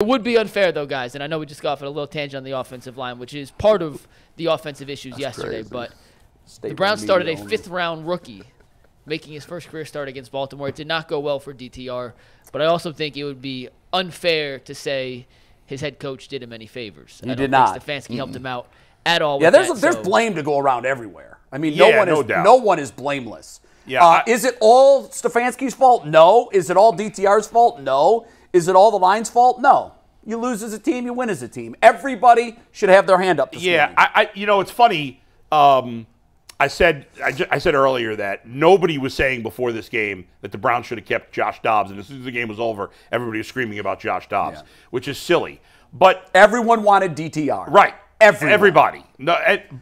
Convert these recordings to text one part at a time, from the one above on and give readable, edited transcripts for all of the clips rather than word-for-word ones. It would be unfair, though, guys, and I know we just got off on a little tangent on the offensive line, which is part of the offensive issues yesterday, but the Browns started a fifth-round rookie, making his first career start against Baltimore. It did not go well for DTR, but I also think it would be unfair to say his head coach did him any favors. He did not. Stefanski helped him out at all. Yeah, there's blame to go around everywhere. I mean, no one is blameless. Yeah, is it all Stefanski's fault? No. Is it all DTR's fault? No. Is it all the line's fault? No. You lose as a team, you win as a team. Everybody should have their hand up this morning. You know, it's funny. I said earlier that nobody was saying before this game that the Browns should have kept Josh Dobbs, and as soon as the game was over, everybody was screaming about Josh Dobbs, which is silly. But everyone wanted DTR. Right. Everybody. No.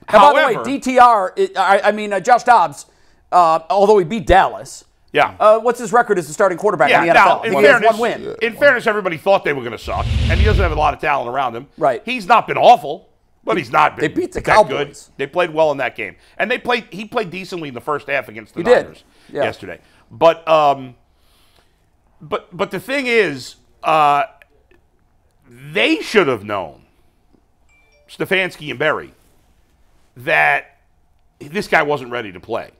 However, by the way, DTR. Josh Dobbs. Although he beat Dallas. Yeah. What's his record as the starting quarterback in the NFL? Now, in fairness, everybody thought they were going to suck, and he doesn't have a lot of talent around him. Right. He's not been awful, but he's not been. They beat the Cowboys. Good. They played well in that game, and they played. He played decently in the first half against the Niners yesterday. But but the thing is, they should have known, Stefanski and Berry, that this guy wasn't ready to play.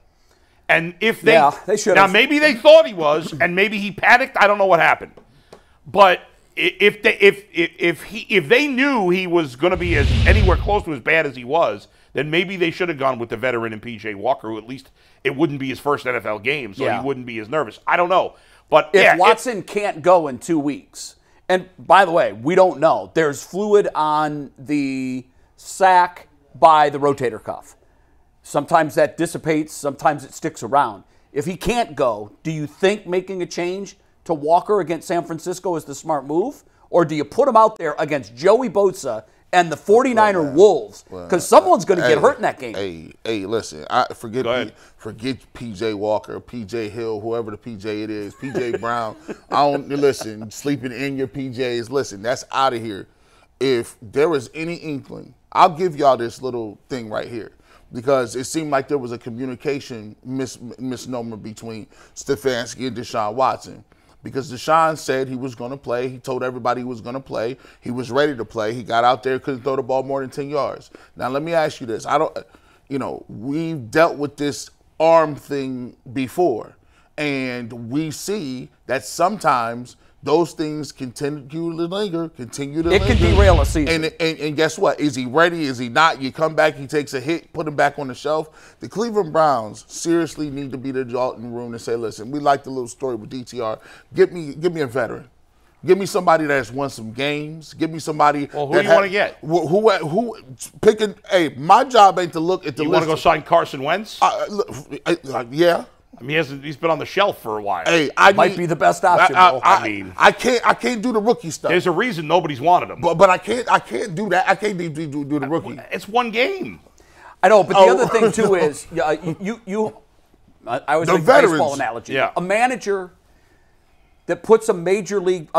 And if they, now maybe they thought he was, and maybe he panicked. I don't know what happened, but if they knew he was going to be as anywhere close to as bad as he was, then maybe they should have gone with the veteran and PJ Walker, who at least it wouldn't be his first NFL game, so he wouldn't be as nervous. I don't know, but if Watson can't go in 2 weeks, and by the way, we don't know. There's fluid on the sack by the rotator cuff. Sometimes that dissipates, sometimes it sticks around. If he can't go, do you think making a change to Walker against San Francisco is the smart move? Or do you put him out there against Joey Bosa and the 49er Wolves? Because someone's going to get hurt in that game. Hey, listen, forget PJ Walker, PJ Hill, whoever the PJ it is, PJ Brown. Listen, sleeping in your PJs, listen, that's out of here. If there was any inkling, I'll give y'all this little thing right here, because it seemed like there was a communication misnomer between Stefanski and Deshaun Watson. Because Deshaun said he was going to play. He told everybody he was going to play. He was ready to play. He got out there, couldn't throw the ball more than 10 yards. Now, let me ask you this. We've dealt with this arm thing before, and we see that sometimes those things continue to linger. It can derail a season. And guess what? Is he ready? Is he not? You come back, he takes a hit, put him back on the shelf. The Cleveland Browns seriously need to be the Dalton room and say, listen, we like the little story with DTR. Give me a veteran. Give me somebody that's won some games. Give me somebody. Well, who do you want to get? Who picking? Hey, my job ain't to look at the. You want to go sign Carson Wentz? Yeah. I mean, he's been on the shelf for a while. Hey, might be the best option. I can't do the rookie stuff. There's a reason nobody's wanted him. But I can't do that. I can't do the rookie. It's one game. I know, but the other thing too is I always like the baseball analogy. Yeah. A manager that puts a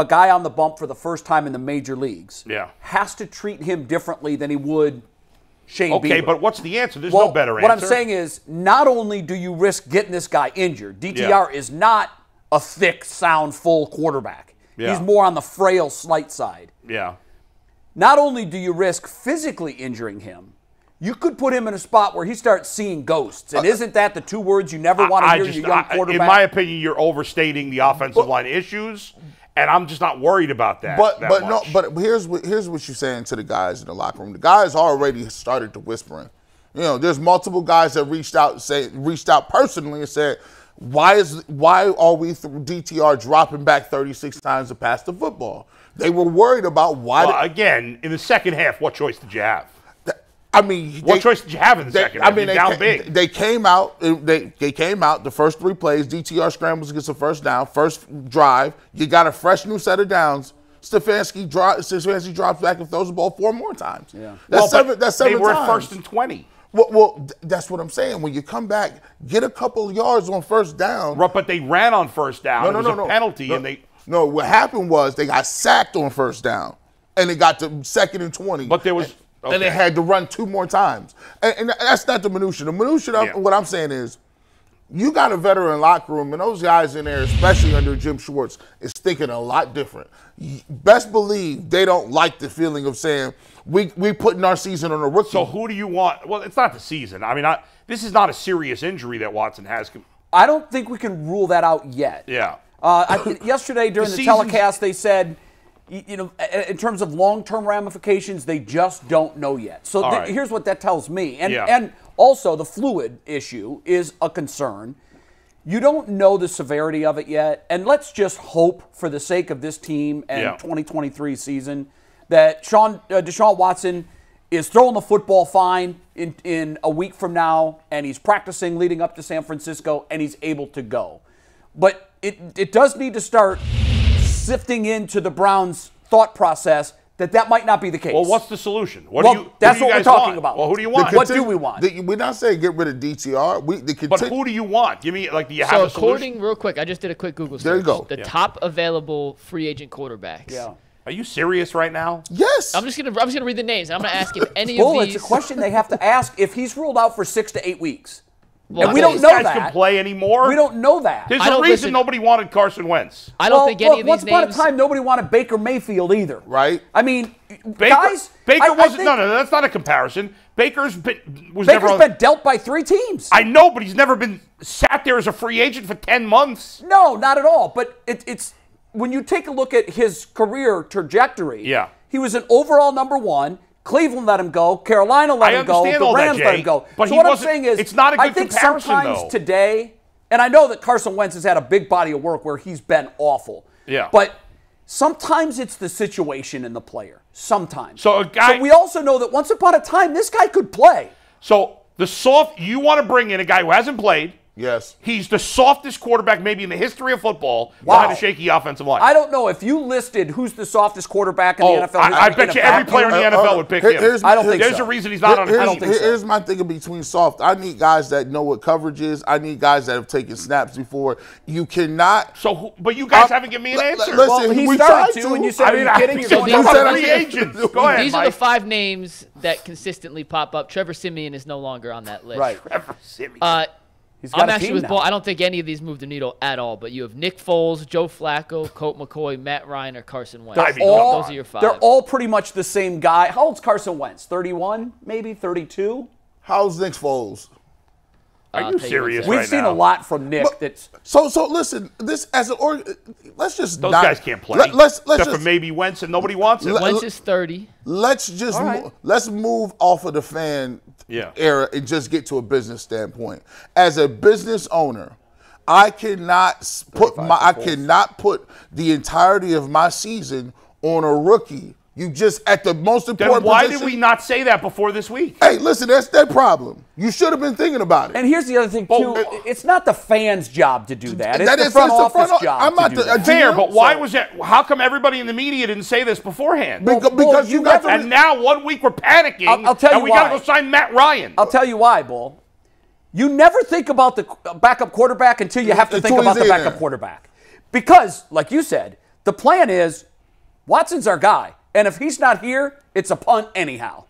guy on the bump for the first time in the major leagues. Yeah. Has to treat him differently than he would. Shane Bieber. But what's the answer? There's no better answer. What I'm saying is, not only do you risk getting this guy injured, DTR is not a thick, sound, full quarterback. Yeah. He's more on the frail, slight side. Yeah. Not only do you risk physically injuring him, you could put him in a spot where he starts seeing ghosts. And isn't that the two words you never want to hear your young quarterback? In my opinion, you're overstating the offensive line issues, and I'm just not worried about that. But here's what you're saying to the guys in the locker room. The guys already started to whispering. You know, there's multiple guys that reached out personally and said, why are we through DTR dropping back 36 times to pass the football? They were worried about why. Well, again, in the second half, what choice did you have? What choice did you have in the second half? Down big. They came out. They came out. The first three plays, DTR scrambles, gets a first down. First drive, you got a fresh new set of downs. Stefanski drops back and throws the ball four more times. Yeah, that's seven. They were times. First and 20. Well, that's what I'm saying. When you come back, get a couple yards on first down. Right, but they ran on first down. No, what happened was they got sacked on first down, and they got to second and 20. But there was. Okay. And they had to run two more times. And that's not the minutiae. The minutiae of what I'm saying is you got a veteran locker room, and those guys in there, especially under Jim Schwartz, is thinking a lot different. Best believe they don't like the feeling of saying, we putting our season on a rookie. So who do you want? Well, it's not the season. I mean, this is not a serious injury that Watson has. I don't think we can rule that out yet. Yeah. Yesterday during the telecast, they said, you know, in terms of long-term ramifications, they just don't know yet. So here's what that tells me. And, and also the fluid issue is a concern. You don't know the severity of it yet. And let's just hope for the sake of this team and 2023 season that Deshaun Watson is throwing the football fine in a week from now, and he's practicing leading up to San Francisco, and he's able to go. But it does need to start sifting into the Browns' thought process that might not be the case. Well, what's the solution? That's what we're talking about. Well, who do you want? What do we want? We're not saying get rid of DTR. But who do you want? Give me, like, do you have a solution? According, real quick, I just did a quick Google search. There you go. The top available free agent quarterbacks. Yeah. Are you serious right now? Yes. I'm just gonna read the names, and I'm gonna ask if any of these. It's a question they have to ask if he's ruled out for 6 to 8 weeks. Well, and we don't know that. Guys can play anymore. We don't know that. There's a reason nobody wanted Carson Wentz. I don't think any of these names. Once upon a time, nobody wanted Baker Mayfield either. Right. I mean, Baker wasn't. No, that's not a comparison. Baker's been dealt by 3 teams. I know, but he's never been sat there as a free agent for 10 months. No, not at all. But it's. When you take a look at his career trajectory, he was an overall #1. Cleveland let him go. Carolina let him go. The Rams let him go. So what I'm saying is, it's not a good comparison, sometimes today, and I know that Carson Wentz has had a big body of work where he's been awful. Yeah. But sometimes it's the situation and the player. Sometimes. So we also know that once upon a time, this guy could play. So you want to bring in a guy who hasn't played. Yes. He's the softest quarterback maybe in the history of football behind a shaky offensive line. I don't know if you listed who's the softest quarterback in the NFL. I bet you every player in the NFL would pick him. There's a reason he's not on a team. Here's my thing between soft. I need guys that know what coverage is. I need guys that have taken snaps before. You cannot. But you guys haven't given me an answer. Listen, we tried to. And you said, are you kidding? You're going to free agents. Go ahead, these are the 5 names that consistently pop up. Trevor Siemian is no longer on that list. Right. Trevor Siemian. I'm actually with Ball. I don't think any of these move the needle at all, but you have Nick Foles, Joe Flacco, Colt McCoy, Matt Ryan, or Carson Wentz. Those are your 5. They're all pretty much the same guy. How old's Carson Wentz? 31, maybe? 32? How's Nick Foles? Are you serious right now? We've seen a lot from Nick. So listen, this as an org, let's just those guys can't play. Except for maybe Wentz, and nobody wants it. Wentz is 30. Let's move off of the fan era and just get to a business standpoint. As a business owner, I cannot put the entirety of my season on a rookie. You just, at the most important position. Why did we not say that before this week? Hey, listen, that's their problem. You should have been thinking about it. And here's the other thing, too. It's not the fans' job to do that. It's the front office job to do that. Fair, but why was that? How come everybody in the media didn't say this beforehand? Because you got to. And now 1 week we're panicking. I'll tell you why. And we got to go sign Matt Ryan. I'll tell you why, Bull. You never think about the backup quarterback until you have to think about the backup quarterback. Because, like you said, the plan is Watson's our guy. And if he's not here, it's a punt anyhow.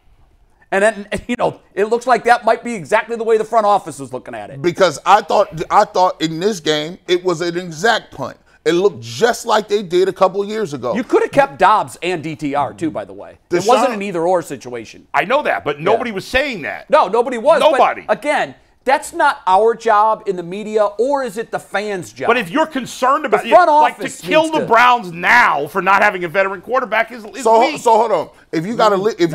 And then, you know, it looks like that might be exactly the way the front office is looking at it. Because I thought in this game, it was an exact punt. It looked just like they did a couple of years ago. You could have kept Dobbs and DTR, too, by the way. It wasn't an either-or situation. I know that, but nobody was saying that. No, nobody was. Nobody. But again, that's not our job in the media, or is it the fans' job? But if you're concerned about the front office, to kill the Browns now for not having a veteran quarterback is weak. So hold on. If you got a leaky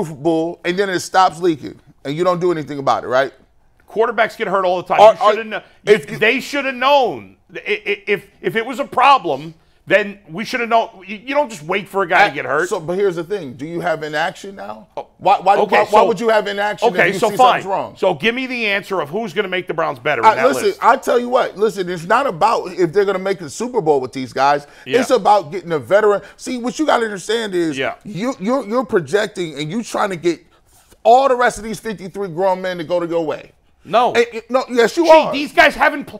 roof, Bull, and then it stops leaking, and you don't do anything about it, right? Quarterbacks get hurt all the time. They should have known if it was a problem. Then we should have known. You don't just wait for a guy to get hurt. But here's the thing: do you have inaction now? Why would you have inaction? If you see something's wrong? So give me the answer of who's going to make the Browns better. I tell you what. Listen, it's not about if they're going to make the Super Bowl with these guys. Yeah. It's about getting a veteran. See, what you got to understand is you're projecting and you're trying to get all the rest of these 53 grown men to go your way. No. No. Yes, you are. These guys haven't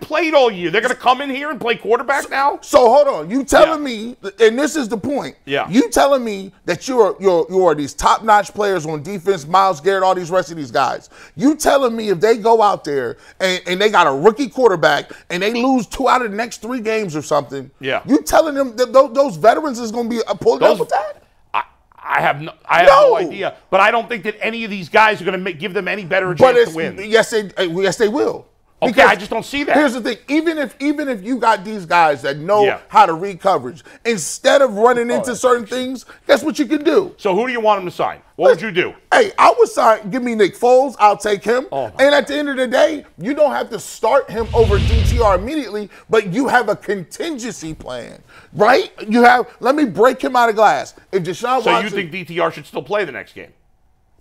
played all year. They're going to come in here and play quarterback now? So hold on. You telling me, and this is the point. Yeah. You telling me that you are these top-notch players on defense, Miles Garrett, all these rest of these guys. You telling me if they go out there and they got a rookie quarterback and they lose 2 out of the next 3 games or something? Yeah. You telling them that those veterans is going to be pulled up with that? I have no idea, but I don't think that any of these guys are going to give them any better chance to win. Yes, they will. Okay, because I just don't see that. Here's the thing: even if you got these guys that know how to read coverage, instead of running into certain things, guess what you can do. So who do you want them to sign? What would you do? Hey, I would sign. Give me Nick Foles. I'll take him. And at the end of the day, you don't have to start him over DTR immediately, but you have a contingency plan, right? You have. Let me break him out of glass. If Deshaun Watson. So you think DTR should still play the next game?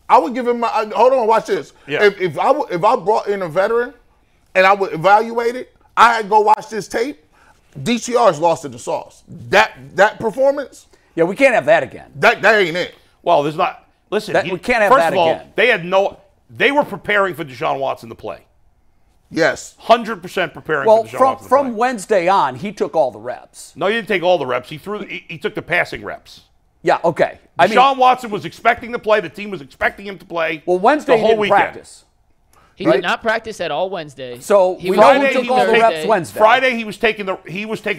I would give him. Hold on, watch this. Yeah. If I brought in a veteran. And I would evaluate it. I'd go watch this tape. DTR's lost in the sauce. That performance. Yeah, we can't have that again. That ain't it. Well, there's not. Listen, we can't have that again. First of all, they had no. They were preparing for Deshaun Watson to play. Yes, 100% preparing. Well, for Deshaun Watson to play. From Wednesday on, he took all the reps. No, he didn't take all the reps. He threw. He took the passing reps. Yeah. Okay. Deshaun Watson was expecting to play. The team was expecting him to play. Well, Wednesday the whole weekend. Practice. He did not practice at all Wednesday. So we know he took all the reps Wednesday. Friday he was taking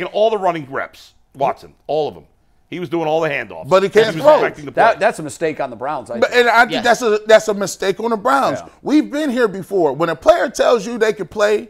all the running reps. Watson, all of them. He was doing all the handoffs. But he can't throw. That's a mistake on the Browns. I think that's a mistake on the Browns. Yeah. We've been here before. When a player tells you they can play,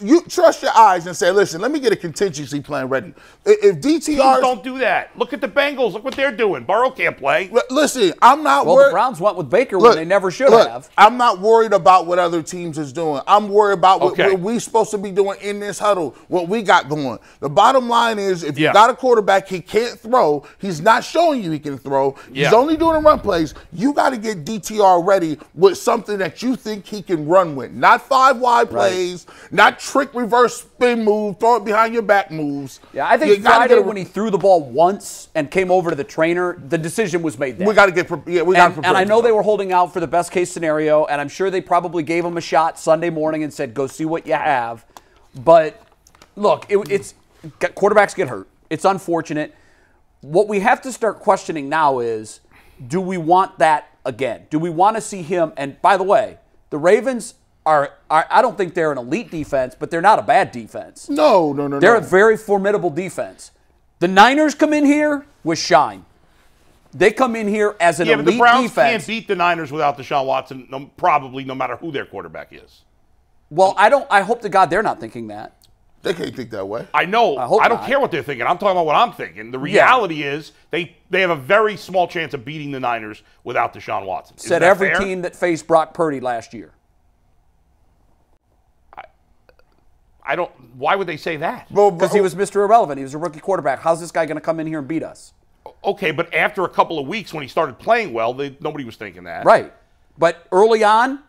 you trust your eyes and say, "Listen, let me get a contingency plan ready." If DTR don't do that, look at the Bengals. Look what they're doing. Burrow can't play. Listen, I'm not worried. Well, the Browns went with Baker when they never should have. I'm not worried about what other teams is doing. I'm worried about what we're supposed to be doing in this huddle. What we got going. The bottom line is, if you got a quarterback, he can't throw. He's not showing you he can throw. Yeah. He's only doing run plays. You got to get DTR ready with something that you think he can run with. Not 5 wide plays. Not trick reverse spin move, throw it behind your back moves. Yeah, I think Friday when he threw the ball once and came over to the trainer, the decision was made then. We got to get prepared. And I know they were holding out for the best case scenario, and I'm sure they probably gave him a shot Sunday morning and said, go see what you have. But, look, it's quarterbacks get hurt. It's unfortunate. What we have to start questioning now is, do we want that again? Do we want to see him? And, by the way, the Ravens are I don't think they're an elite defense, but they're not a bad defense. No. They're a very formidable defense. The Niners come in here with shine. They come in here as an elite defense. Yeah, but the Browns can't beat the Niners without Deshaun Watson, probably no matter who their quarterback is. Well, I hope to God they're not thinking that. They can't think that way. I know. I don't care what they're thinking. I'm talking about what I'm thinking. The reality is they have a very small chance of beating the Niners without Deshaun Watson. Said every team that faced Brock Purdy last year. I don't. Why would they say that? Because he was Mr. Irrelevant. He was a rookie quarterback. How's this guy going to come in here and beat us? Okay, but after a couple of weeks when he started playing well, nobody was thinking that. Right. But early on,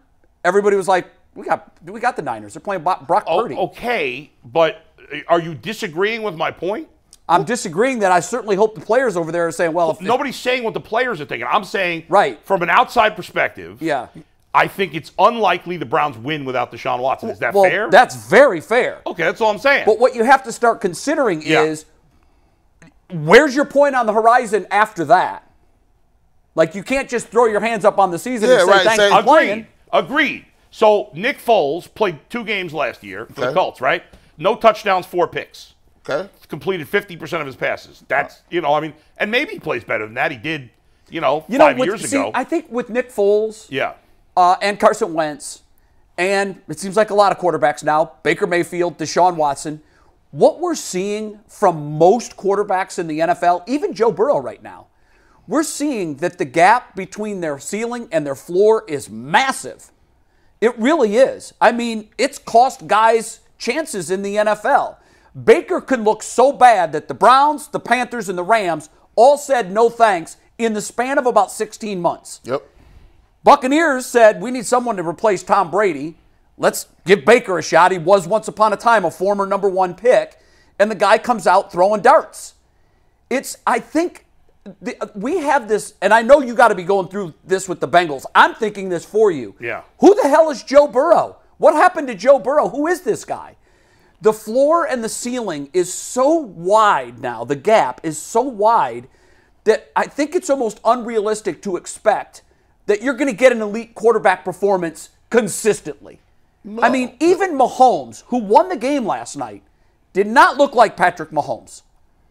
everybody was like, "We got the Niners. They're playing Brock Purdy." Okay, but are you disagreeing with my point? I'm disagreeing that I certainly hope the players over there are saying, "Well, nobody's saying what the players are thinking." I'm saying, from an outside perspective. Yeah. I think it's unlikely the Browns win without Deshaun Watson. Is that fair? That's very fair. Okay, that's all I'm saying. But what you have to start considering is, where's your point on the horizon after that? Like, you can't just throw your hands up on the season and say, thanks for playing. Agreed. So, Nick Foles played 2 games last year for the Colts, right? No touchdowns, 4 picks. Okay. Completed 50% of his passes. That's, and maybe he plays better than that. He did, 5 years ago. I think with Nick Foles... Yeah. And Carson Wentz, and it seems like a lot of quarterbacks now, Baker Mayfield, Deshaun Watson, what we're seeing from most quarterbacks in the NFL, even Joe Burrow right now, we're seeing that the gap between their ceiling and their floor is massive. It really is. I mean, it's cost guys chances in the NFL. Baker could look so bad that the Browns, the Panthers, and the Rams all said no thanks in the span of about 16 months. Yep. Buccaneers said, we need someone to replace Tom Brady. Let's give Baker a shot. He was once upon a time a former number 1 pick. And the guy comes out throwing darts. I think we have this, and I know you got to be going through this with the Bengals. I'm thinking this for you. Yeah. Who the hell is Joe Burrow? What happened to Joe Burrow? Who is this guy? The floor and the ceiling is so wide now, the gap is so wide that I think it's almost unrealistic to expect that you're going to get an elite quarterback performance consistently. No. I mean, even Mahomes, who won the game last night, did not look like Patrick Mahomes.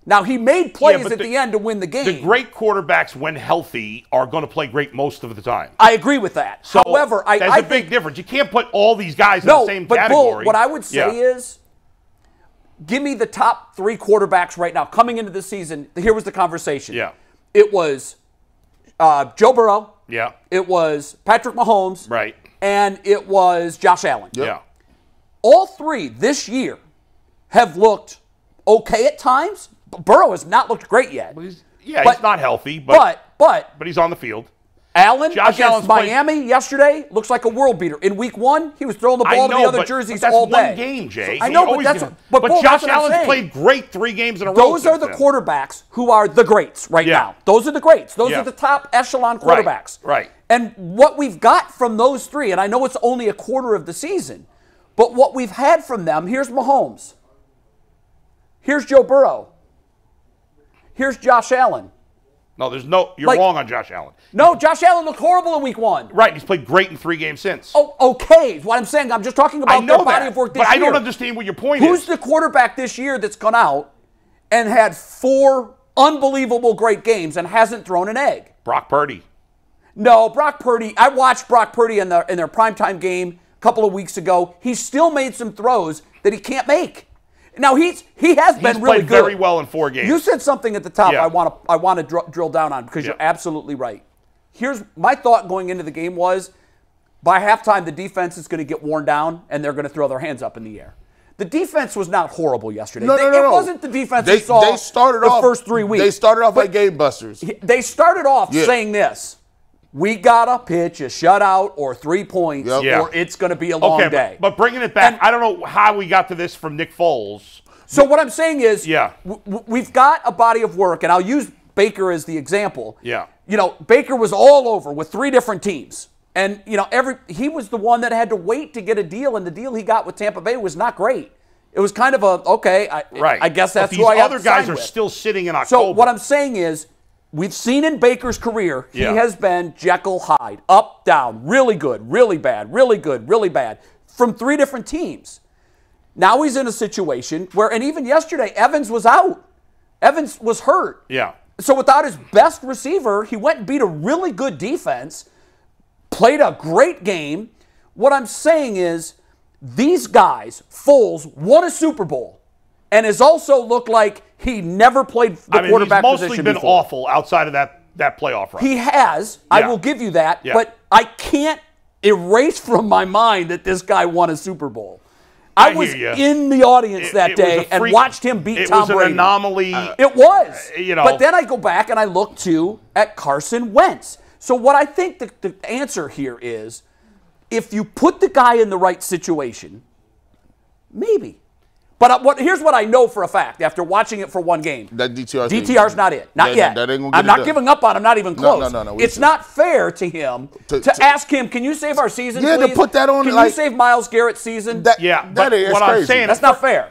Now, he made plays at the end to win the game. The great quarterbacks, when healthy, are going to play great most of the time. I agree with that. So, however, I think... That's a big difference. You can't put all these guys in the same category. Bull, what I would say is, give me the top three quarterbacks right now. Coming into the season, here was the conversation. Yeah. It was Joe Burrow. Yeah. It was Patrick Mahomes. Right. And it was Josh Allen. Yep. Yeah. All three this year have looked okay at times. Burrow has not looked great yet. But he's not healthy. But he's on the field. Allen against Miami yesterday looks like a world beater. In week one, he was throwing the ball to the other jerseys all day. That's one game, Jay. I know, but that's Josh Allen's played great 3 games in a row. Those are the quarterbacks who are the greats right now. Those are the greats. Those are the top echelon quarterbacks. Right. And what we've got from those three, and I know it's only a quarter of the season, but what we've had from them, here's Mahomes. Here's Joe Burrow. Here's Josh Allen. No, there's no. You're wrong on Josh Allen. No, Josh Allen looked horrible in week 1. Right, he's played great in 3 games since. Oh, okay. What I'm saying, I'm just talking about their body of work this year. But I don't understand what your point is. Who's the quarterback this year that's gone out and had 4 unbelievable great games and hasn't thrown an egg? Brock Purdy. No, Brock Purdy. I watched Brock Purdy in their primetime game a couple of weeks ago. He still made some throws that he can't make. Now he has been really good. Played very well in 4 games. You said something at the top. Yeah. I want to drill down on because you're absolutely right. Here's my thought going into the game was, by halftime the defense is going to get worn down and they're going to throw their hands up in the air. The defense was not horrible yesterday. It wasn't the defense we saw the first 3 weeks. They started off like game busters. They started off saying this. We gotta pitch a shutout or 3 points, or it's gonna be a long day. But bringing it back, I don't know how we got to this from Nick Foles. So what I'm saying is, we've got a body of work, and I'll use Baker as the example. Yeah, you know, Baker was all over with 3 different teams, and you know, he was the one that had to wait to get a deal, and the deal he got with Tampa Bay was not great. It was kind of a I guess that's who I have to sign with. These other guys are still sitting in October. So what I'm saying is, we've seen in Baker's career, he has been Jekyll Hyde, up, down, really good, really bad, really good, really bad, from 3 different teams. Now he's in a situation where, and even yesterday, Evans was out. Evans was hurt. Yeah. So without his best receiver, he went and beat a really good defense, played a great game. What I'm saying is, these guys, Foles, won a Super Bowl and has also looked like he never played the quarterback position before. He's mostly been awful outside of that playoff run. He has. Yeah. I will give you that. Yeah. But I can't erase from my mind that this guy won a Super Bowl. I was in the audience that day and watched him beat Tom Brady. It was an anomaly. It was. You know. But then I go back and I look, too, at Carson Wentz. So what I think the answer here is, if you put the guy in the right situation, maybe. But here's what I know for a fact after watching it for 1 game. That DTR's not it. Not yet. I'm not giving up on him. Not even close. No. It's not fair to him to ask him, can you save our season, please? Yeah, to put that on. Can you save Miles Garrett's season? That's crazy. That's not fair.